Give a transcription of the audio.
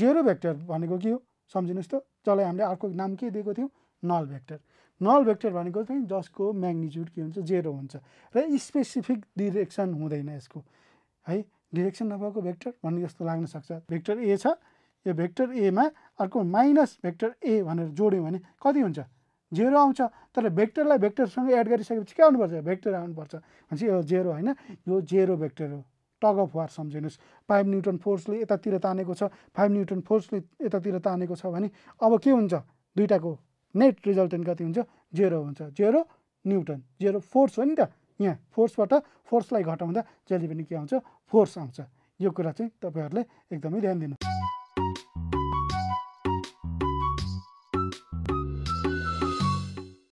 Zero vector भनेको के हो सम्झिनुस् त जसलाई हामीले अर्को नाम के दिएको थियौ null vector भनेको चाहिँ जसको म्याग्निट्युड के हुन्छ zero हुन्छ र स्पेसिफिक डाइरेक्सन हुँदैन यसको है डाइरेक्सन नभएको भेक्टर भन्ने जस्तो लाग्न सक्छ भेक्टर a छ यो भेक्टर a मा अर्को माइनस भेक्टर a भनेर जोड्यौ भने कति हुन्छ zero आउँछ तर भेक्टरलाई भेक्टरसँग एड गरिसकेपछि के आउनु पर्छ भेक्टर आउनु पर्छ भनेपछि यो zero हैन यो zero भेक्टर हो टग अफ वार सम्झिनुस् 5 न्यूटन फोर्सले यतातिर तानेको छ 5 न्यूटन फोर्सले यतातिर तानेको छ भने अब के हुन्छ दुईटाको नेट रिजल्टेन्ट कति हुन्छ zero न्यूटन zero फोर्स हो नि त यहाँ फोर्सबाट फोर्सलाई घटाउँदा जहिले पनि के आउँछ फोर्स आउँछ यो कुरा चाहिँ तपाईहरुले एकदमै ध्यान दिनु